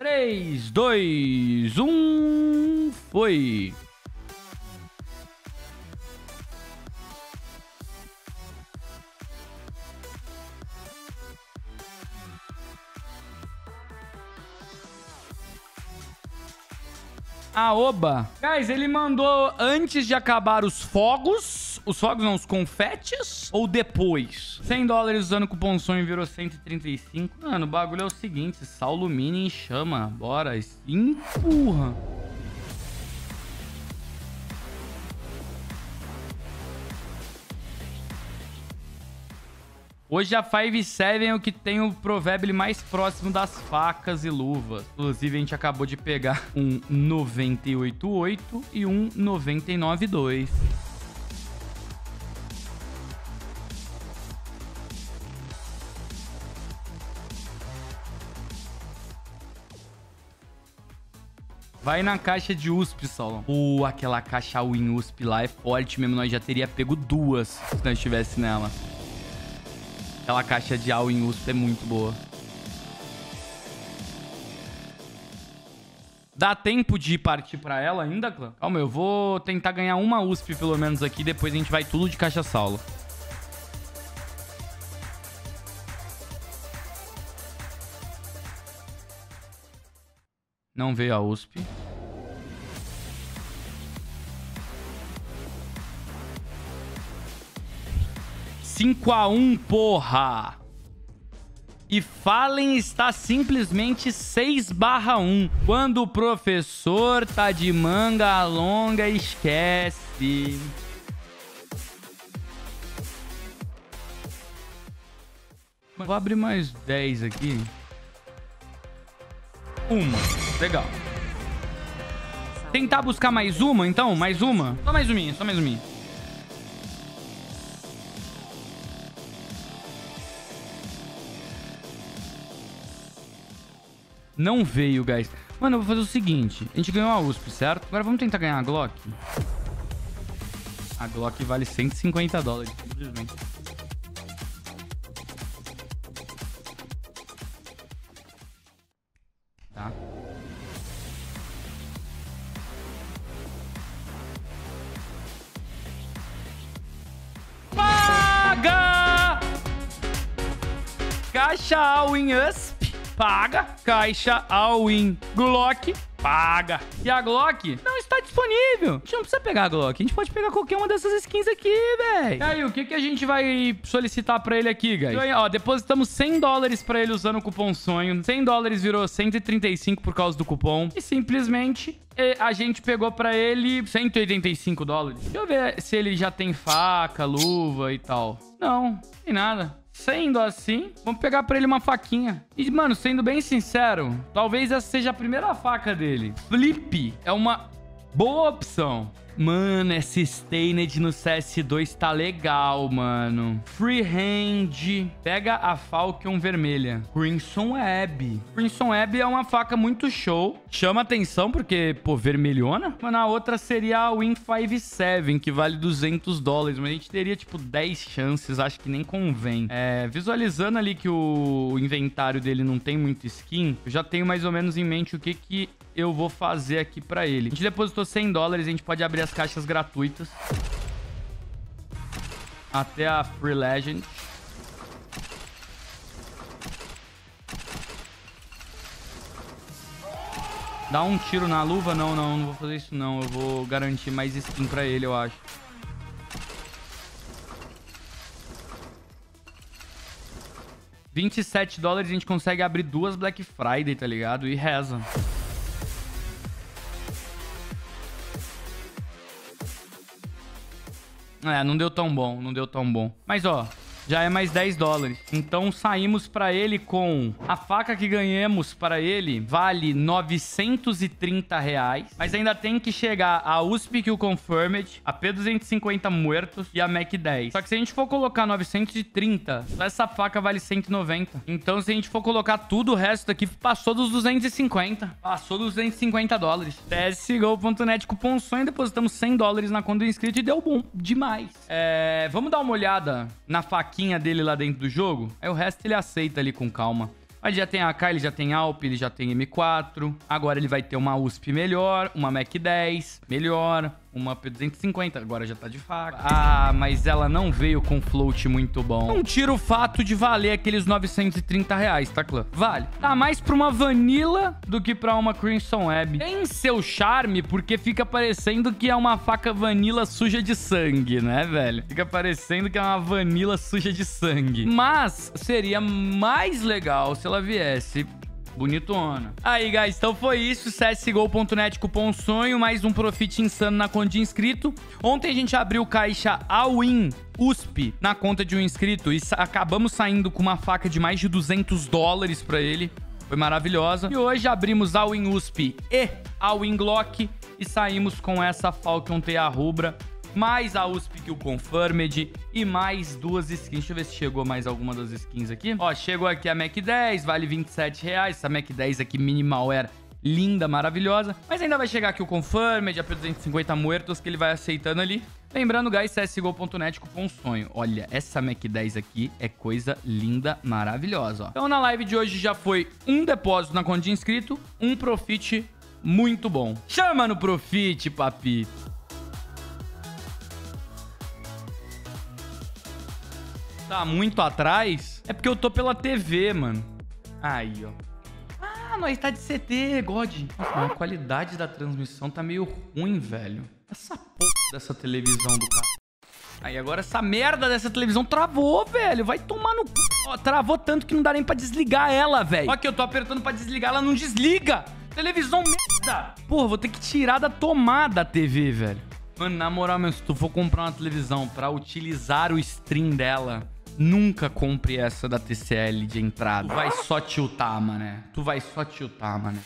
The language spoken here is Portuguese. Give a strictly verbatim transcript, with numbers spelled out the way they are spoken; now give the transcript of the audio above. três, dois, um, foi! Aoba! Guys, ele mandou antes de acabar os fogos. Os fogos não, os confetes. Ou depois? cem dólares usando cupom sonho virou cento e trinta e cinco. Mano, o bagulho é o seguinte. Saullo Mini em chama. Bora. Empurra. Hoje a Five Seven é o que tem o provérbio mais próximo das facas e luvas. Inclusive, a gente acabou de pegar um noventa e oito ponto oito e um noventa e nove ponto dois. Vai na caixa de U S P, Saullo. Pô, aquela caixa Win U S P lá é forte mesmo. Nós já teria pego duas se nós estivesse nela. Aquela caixa de A W P em U S P é muito boa. Dá tempo de partir pra ela ainda, clã? Calma, eu vou tentar ganhar uma U S P pelo menos aqui. Depois a gente vai tudo de caixa Saullo. Não veio a U S P. cinco a um, porra! E Fallen está simplesmente seis barra um. Quando o professor tá de manga longa, esquece. Vou abrir mais dez aqui. Uma. Legal. Tentar buscar mais uma, então? Mais uma? Só mais uma, só mais uma. Não veio, guys. Mano, eu vou fazer o seguinte. A gente ganhou a U S P, certo? Agora vamos tentar ganhar a Glock. A Glock vale cento e cinquenta dólares, simplesmente. Tá. Paga! Caixa All-in U S P. Paga, caixa All-in Glock, paga. E a Glock não está disponível. A gente não precisa pegar a Glock, a gente pode pegar qualquer uma dessas skins aqui, velho. E aí, o que, que a gente vai solicitar pra ele aqui, guys? Aí, ó, depositamos cem dólares pra ele usando o cupom sonho. cem dólares virou cento e trinta e cinco por causa do cupom. E simplesmente a gente pegou pra ele cento e oitenta e cinco dólares. Deixa eu ver se ele já tem faca, luva e tal. Não, não tem nada. Sendo assim, vamos pegar pra ele uma faquinha. E, mano, sendo bem sincero, talvez essa seja a primeira faca dele. Flip é uma boa opção. Mano, essa Stained no C S dois tá legal, mano. Freehand. Pega a Falcon vermelha. Crimson Web. Crimson Web é uma faca muito show. Chama atenção porque, pô, vermelhona. Mano, a outra seria a Win cinco sete, que vale duzentos dólares. Mas a gente teria, tipo, dez chances. Acho que nem convém. É, visualizando ali que o inventário dele não tem muito skin, eu já tenho mais ou menos em mente o que que eu vou fazer aqui pra ele. A gente depositou cem dólares, a gente pode abrir as caixas gratuitas. Até a Free Legend. Dá um tiro na luva? Não, não, não vou fazer isso não. Eu vou garantir mais skin pra ele, eu acho. vinte e sete dólares, a gente consegue abrir duas Black Friday, tá ligado? E reza. É, não deu tão bom, não deu tão bom. Mas, ó, já é mais dez dólares. Então, saímos pra ele com... A faca que ganhamos pra ele vale novecentos e trinta reais. Mas ainda tem que chegar a U S P Kill Confirmed, a P duzentos e cinquenta Muertos e a MAC dez. Só que se a gente for colocar novecentos e trinta, só essa faca vale cento e noventa. Então, se a gente for colocar tudo o resto aqui, passou dos duzentos e cinquenta. Passou dos duzentos e cinquenta dólares. C S G O ponto net, cupom sonho, depositamos cem dólares na conta do inscrito e deu bom demais. É, vamos dar uma olhada na faquinha dele lá dentro do jogo. Aí o resto ele aceita ali com calma. Mas ele já tem A K, ele já tem A W P, ele já tem M quatro. Agora ele vai ter uma U S P melhor, uma mac dez melhor, uma P duzentos e cinquenta, agora já tá de faca. Ah, mas ela não veio com float muito bom. Não tira o fato de valer aqueles novecentos e trinta reais, tá, clã? Vale. Tá mais pra uma Vanilla do que pra uma Crimson Web. Tem seu charme, porque fica parecendo que é uma faca Vanilla suja de sangue, né, velho? Fica parecendo que é uma Vanilla suja de sangue. Mas seria mais legal se ela viesse... bonitona. Aí, guys, então foi isso. C S G O ponto net, cupom sonho, mais um profit insano na conta de inscrito. Ontem a gente abriu caixa all-in U S P na conta de um inscrito e sa acabamos saindo com uma faca de mais de duzentos dólares pra ele. Foi maravilhosa. E hoje abrimos all-in U S P e all-in Glock e saímos com essa Falcon Tigre Rubra, mais a U S P Kill Confirmed e mais duas skins. Deixa eu ver se chegou mais alguma das skins aqui. Ó, chegou aqui a mac dez, vale vinte e sete reais. Essa mac dez aqui, minimal, era linda, maravilhosa. Mas ainda vai chegar aqui o Confirmed, a P duzentos e cinquenta Muertos, que ele vai aceitando ali. Lembrando, guys, C S G O ponto net, cupom sonho. Olha, essa mac dez aqui é coisa linda, maravilhosa, ó. Então, na live de hoje já foi um depósito na conta de inscrito, um profit muito bom. Chama no profit, papi! Tá muito atrás? É porque eu tô pela T V, mano. Aí, ó. Ah, nós tá de C T, God. Nossa, mas a qualidade da transmissão tá meio ruim, velho. Essa porra dessa televisão do cara. Aí, agora essa merda dessa televisão travou, velho. Vai tomar no... Ó, travou tanto que não dá nem pra desligar ela, velho. Ó que eu tô apertando pra desligar, ela não desliga. Televisão merda. Porra, vou ter que tirar da tomada a T V, velho. Mano, na moral, meu, se tu for comprar uma televisão pra utilizar o stream dela... Nunca compre essa da T C L de entrada. Tu vai só tiltar, mané. Tu vai só tiltar, mané.